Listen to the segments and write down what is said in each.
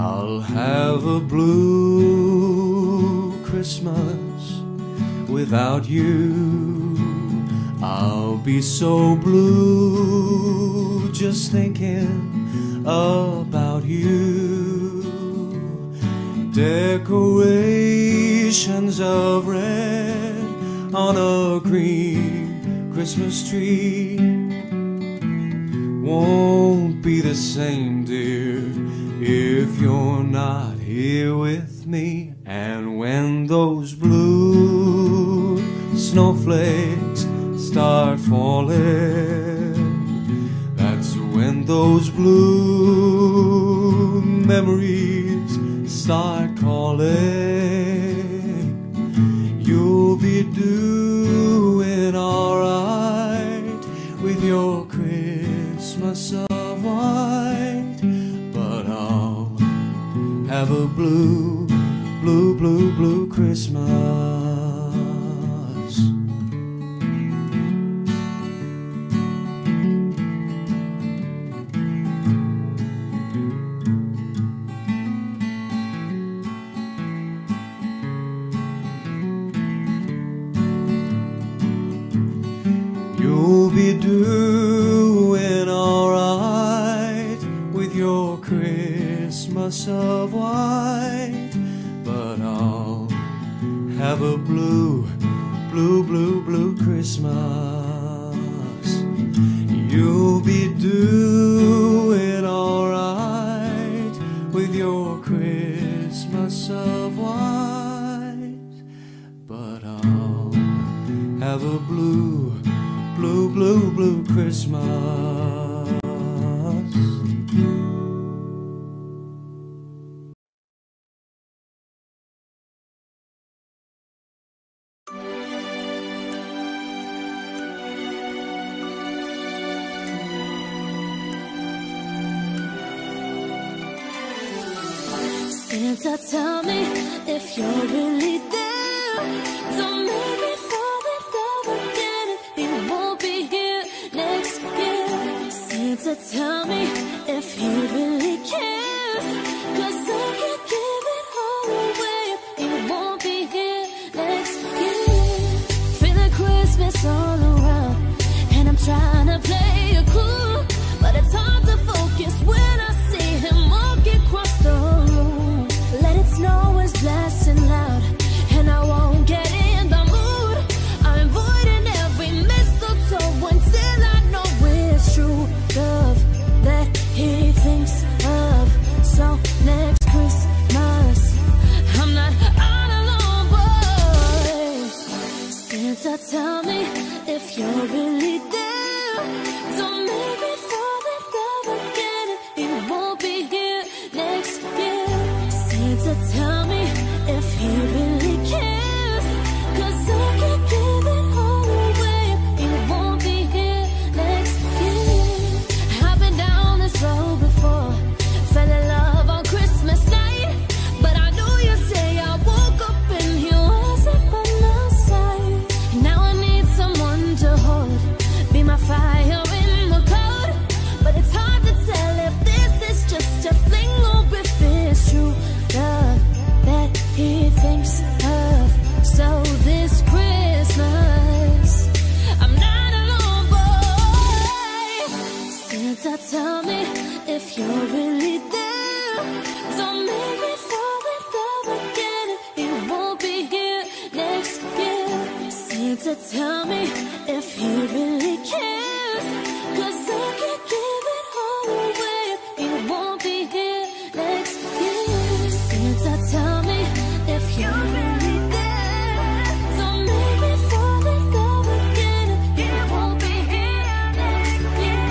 I'll have a blue Christmas without you. I'll be so blue just thinking about you. Decorations of red on a green Christmas tree won't be the same, dear, if you're not here with me. And when those blue snowflakes start falling, that's when those blue memories start calling. You'll be doing alright with your Christmas of white, but I'll have a blue, blue, blue, blue Christmas. You'll be doing alright with your Christmas of white, but I'll have a blue, blue, blue, blue Christmas. You'll be doing alright with your Christmas of white, but I'll have a blue, blue, blue, blue Christmas. Santa, tell me if you're really there. Don't make me fall in love again if you won't be here next year. Santa, tell me if he really cares, 'cause I can't give it all away if you won't be here next year. Feeling Christmas all around, and I'm trying to play it cool, but it's hard to focus when I see him walking across the room. Let it snow is blasting loud, and I won't get in the mood. I'm avoiding every mistletoe until I know it's true love that he thinks of. So next Christmas, I'm not all alone, boy. Santa, tell me if you're really there. Don't make me fall in love again if you won't be here next year. So tell me if he really cares, 'cause I can't give it all away if you won't be here next year. I've been down this road before, fell in love on Christmas night, but I knew you'd say I woke up and he wasn't by my side. Now I need someone to hold, be my fire in the cold, but it's hard to tell if this is just a fling or if it's true love that he thinks of. So this Christmas, I'm not alone, boy. Santa, tell me if you're really there. Don't make me fall in love again if you won't be here next year. Santa, tell me if he really cares, 'cause I can't give it all away if you won't be here next year. Tell me if you're really there. Don't make me fall in love again if you won't be here next year.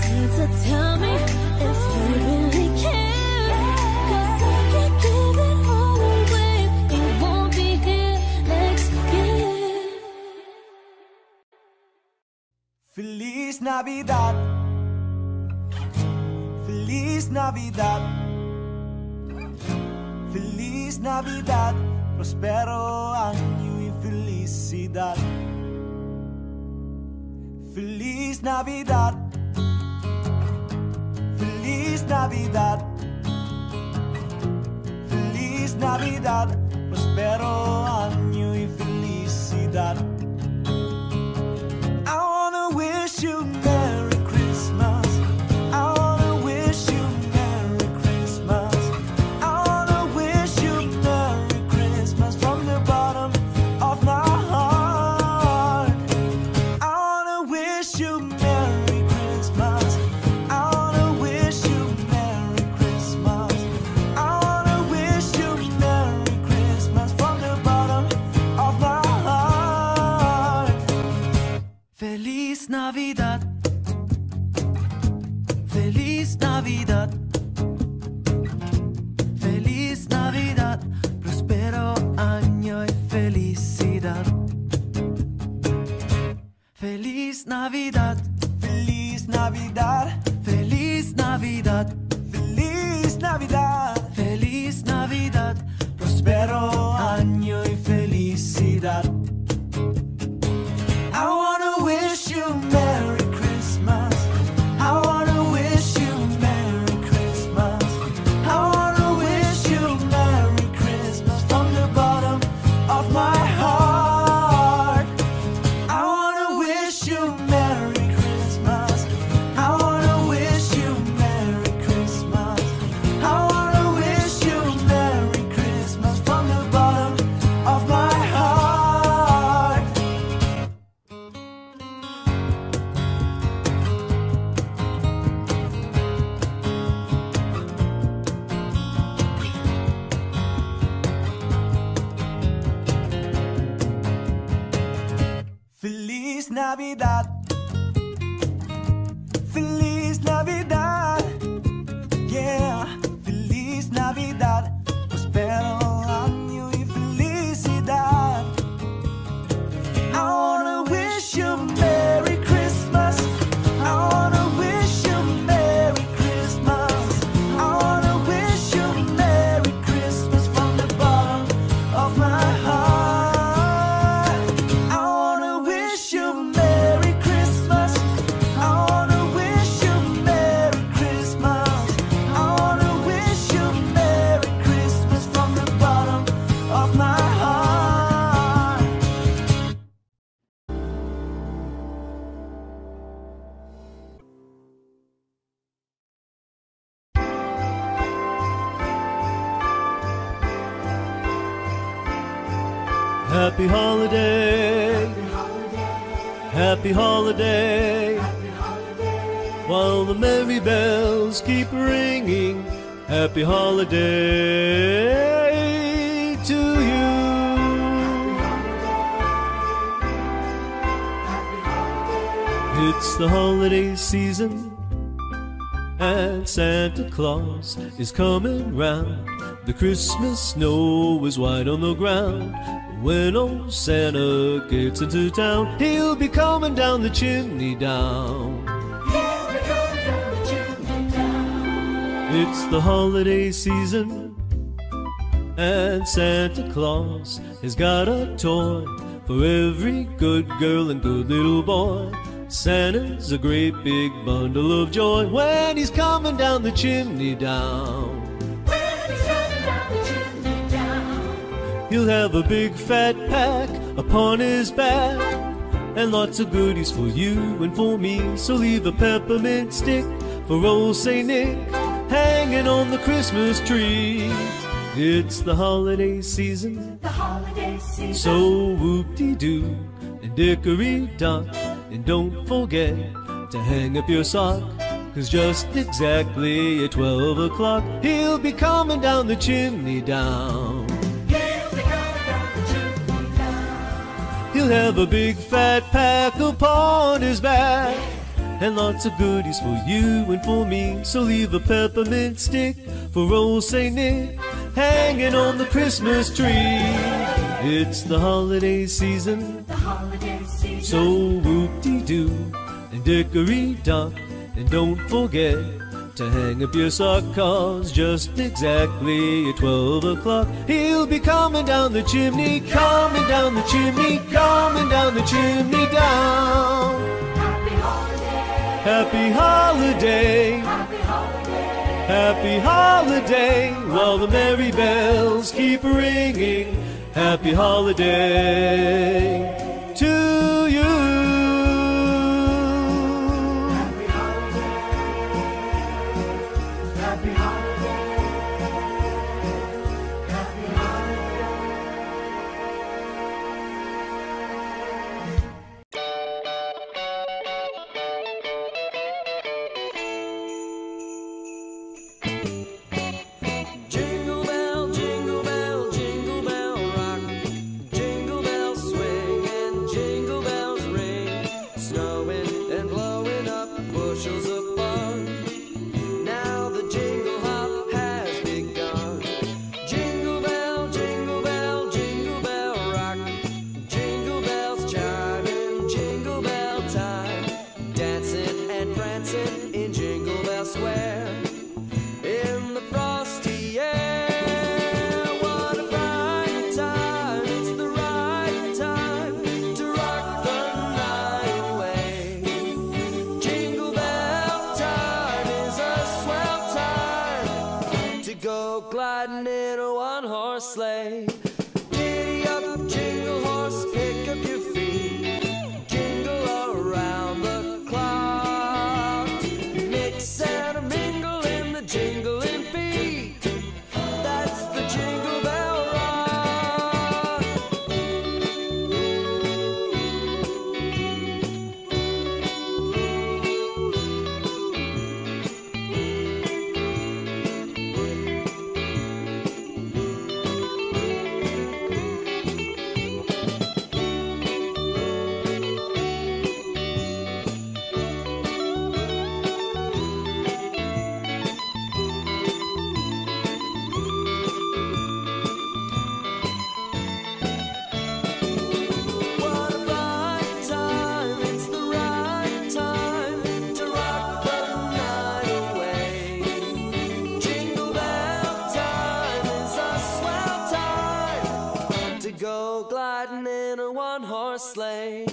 Santa, tell me if you really care, 'cause I can't give it all away if you won't be here next year. Feliz Navidad, Feliz Navidad, Feliz Navidad, prospero año y felicidad. Feliz Navidad, Feliz Navidad, Navidad, prospero año y felicidad. I wanna wish you Merry Christmas. I wanna wish you Merry Christmas. I wanna wish you Merry Christmas from the bottom of my heart. I wanna wish you Merry Christmas. Feliz Navidad, Feliz Navidad, Feliz Navidad, próspero año y felicidad. Feliz Navidad, Feliz Navidad, Feliz Navidad, Feliz Navidad, Feliz Navidad, próspero año y felicidad. Feliz Navidad, Feliz Navidad, yeah, Feliz Navidad, prospero año y felicidad. I wanna wish you Merry Christmas. I wanna wish you Merry Christmas. I wanna wish you Merry Christmas from the bottom of my heart. Happy holiday, happy holiday, happy holiday, while the merry bells keep ringing, happy holiday to you. It's the holiday season and Santa Claus is coming round. The Christmas snow is white on the ground. When old Santa gets into town, he'll be coming down the chimney down. He'll be coming down the chimney down. It's the holiday season, and Santa Claus has got a toy for every good girl and good little boy. Santa's a great big bundle of joy when he's coming down the chimney down. He'll have a big fat pack upon his back, and lots of goodies for you and for me. So leave a peppermint stick for old Saint Nick hanging on the Christmas tree. It's the holiday season, the holiday season. So whoop-de-doo and dickory-dock, and don't forget to hang up your sock, 'cause just exactly at 12 o'clock he'll be coming down the chimney down. He'll have a big fat pack upon his back, and lots of goodies for you and for me. So leave a peppermint stick for old Saint Nick hanging on the Christmas tree. It's the holiday season, so whoop-de-doo and dickory-dock, and don't forget to hang up your sock, 'cause just exactly at 12 o'clock he'll be coming down the chimney, coming down the chimney, coming down the chimney down. Happy holiday, happy holiday, happy holiday, Happy holiday, while the merry bells keep ringing. Happy holiday to you. Happy holiday. Happy holiday. Happy holiday. Jingle bell, jingle bell. Gliding in a one-horse sleigh. Giddy up, jingle horse, pick up your feet. Jingle around the clock. Mix and a mingle in the jingling beat. That's the Jingle Bell sleigh.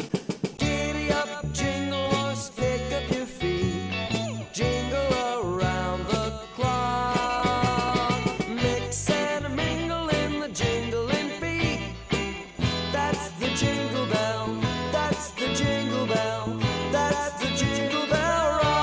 Giddy up, jingle horse, pick up your feet. Jingle around the clock. Mix and a mingle in the jingling beat. That's the Jingle Bell. That's the Jingle Bell. That's the Jingle Bell Rock.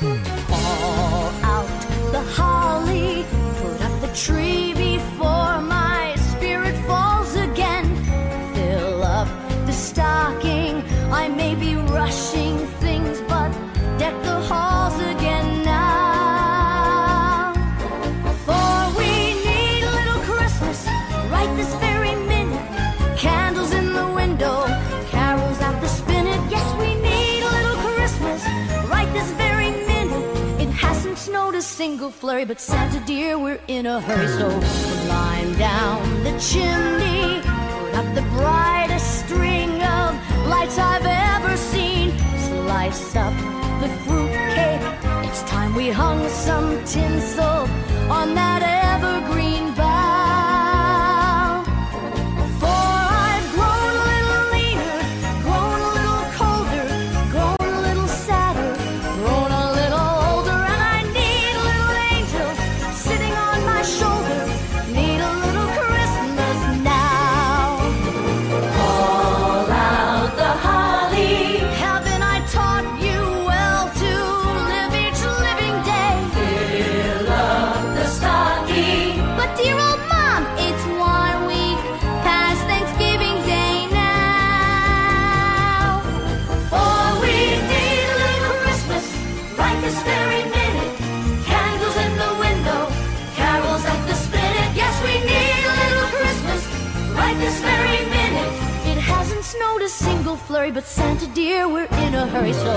Haul out the holly, put up the tree before my spirit falls again. Fill up the stocking, I may be rushing things, but deck the halls again now. For we need a little Christmas right this very minute. Candles in the window, carols at the spinet. Yes, we need a little Christmas right this very minute. Snowed a single flurry, but Santa dear, we're in a hurry. So climb down the chimney, put up the brightest string of lights I've ever seen. Slice up the fruitcake, it's time we hung some tinsel on that evergreen bough. For I've grown a little leaner, grown a little colder, grown a little sadder, grown a little older, and I need a little angel sitting on my shoulder. Need a little Christmas now. Haul out the holly, haven't I taught you well to live each living day? Fill up the stocking, but dear old Mom, it's 1 week past Thanksgiving Day now. For we need a little Christmas right this very minute. Candles in the window, carols at the spinet. Yes, we need a little Christmas right this very minute. It hasn't snowed a single flurry, but Santa dear, we're in a hurry. So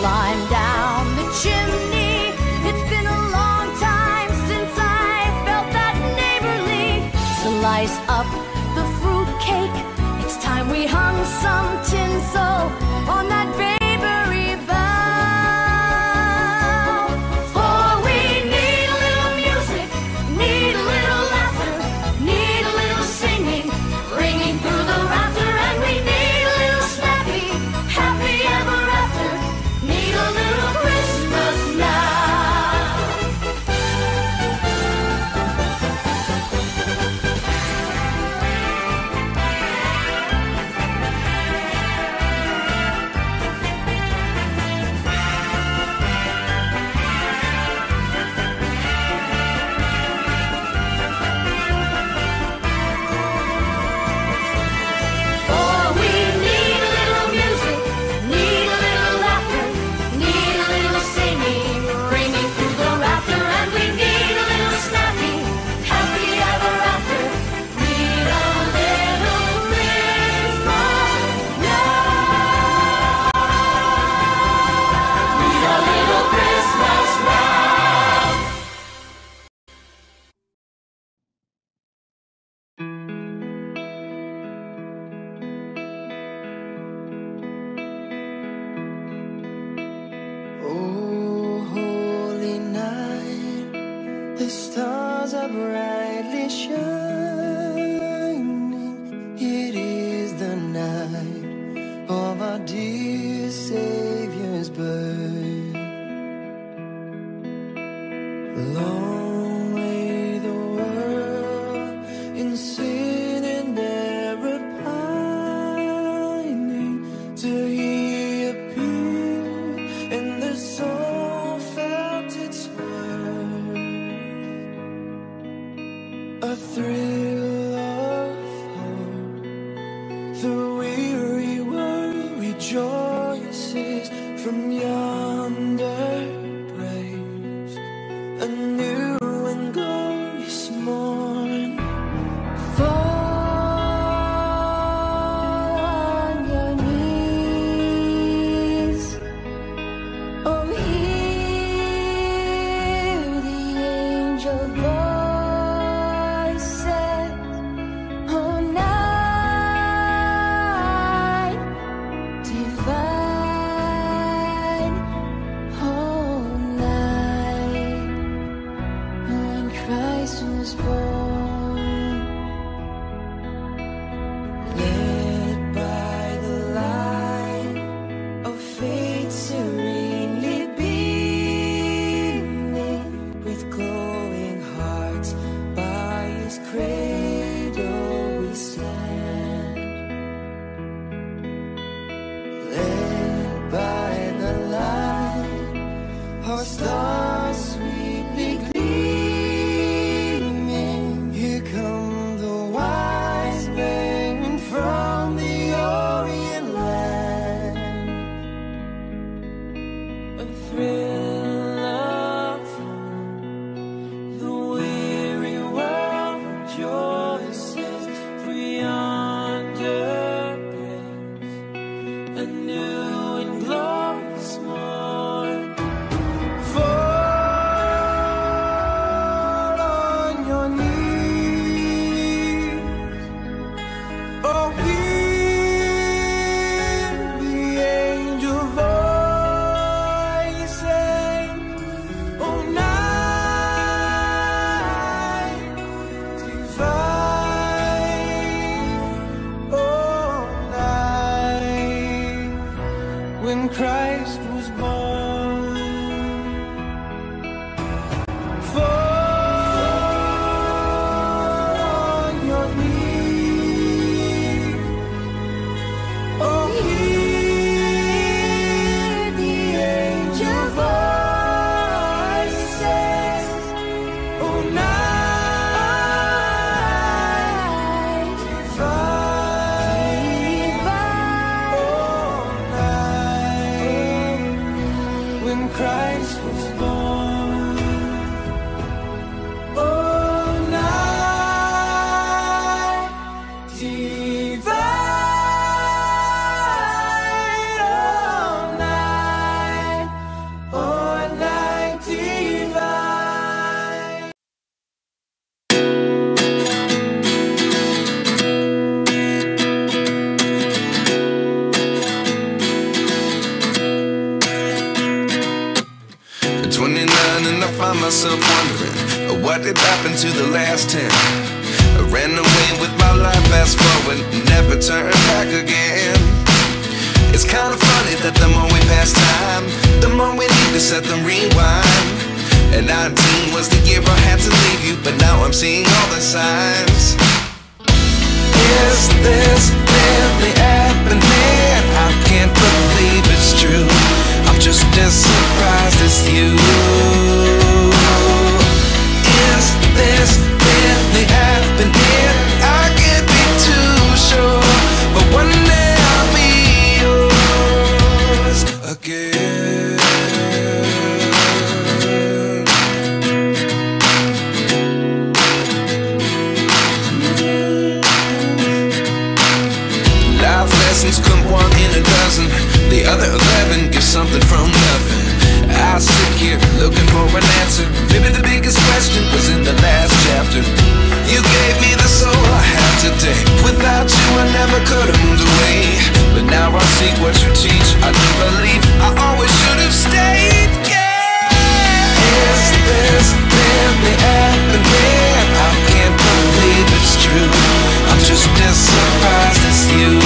climb down the chimney, it's been a long time since I felt that neighborly. Slice up the fruitcake, it's time we hung some tinsel on that babery bough. For we need a little music, need a little laughter, need a little singing, ringing through the rafter, and we need a little snappy, happy ever after. Need a little Christmas now. For we need a little music, need a little laughter, need a little singing, ringing through the rafter, and we need a little snappy, happy ever after. Need a little Christmas now. Need a little Christmas now. Oh, holy night, the stars are brightly shining. It is the night of our dear Savior's birth. Long lay the world in sin and error pining, till He appeared and the soul felt its worth. A thrill of hope, the weary world rejoices from yonder praise. A new and glorious morn, fall on your knees, oh, thrill of the weary world rejoices, for yonder brings a new and glorious morn. Fall on your knees, oh hear when Christ was born. Fall on your knees, oh hear the angel voices, oh night divine. When Christ was born, oh night divine, oh night divine. Find myself wondering what did happen to the last 10. I ran away with my life, fast forward, never turn back again. It's kind of funny that the more we pass time, the more we need to set the rewind. And 19 was the year I had to leave you, but now I'm seeing all the signs. Is this really happening? I can't believe it's true. I'm just as surprised as you. Come one in a dozen, the other 11 get something from nothing. I sit here looking for an answer. Maybe the biggest question was in the last chapter. You gave me the soul I have today. Without you I never could have moved away, but now I seek what you teach. I do believe I always should have stayed. Yeah. Is this really happening? I can't believe it's true. I'm just as surprised as you.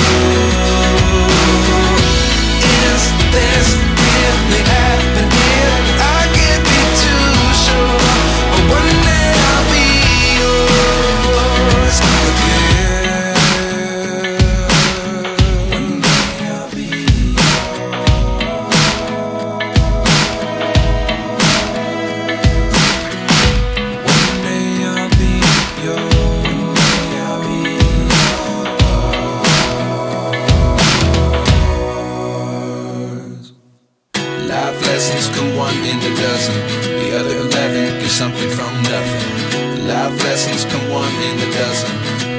Life lessons come one in a dozen, the other 11 get something from nothing. Life lessons come one in a dozen,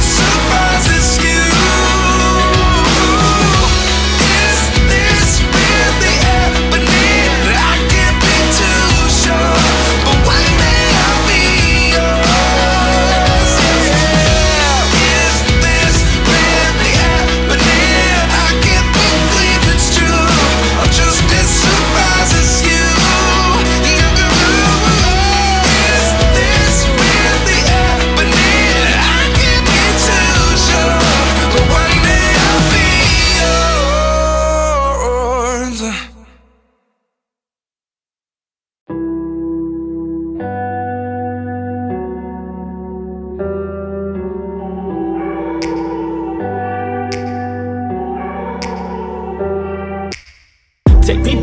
Surprises. Take me